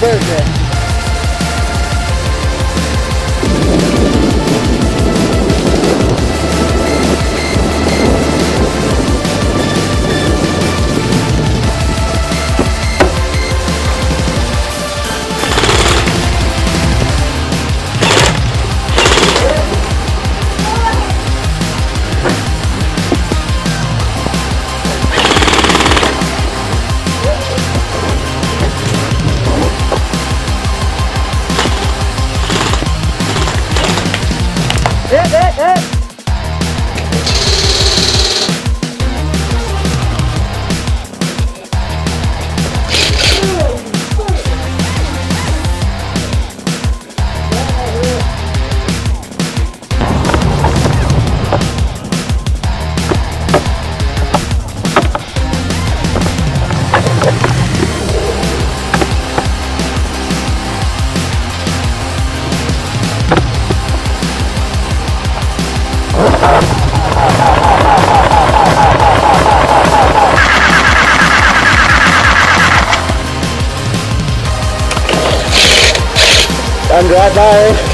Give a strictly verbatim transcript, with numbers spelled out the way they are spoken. Thursday. Hit, hit, hit! I'm glad by it.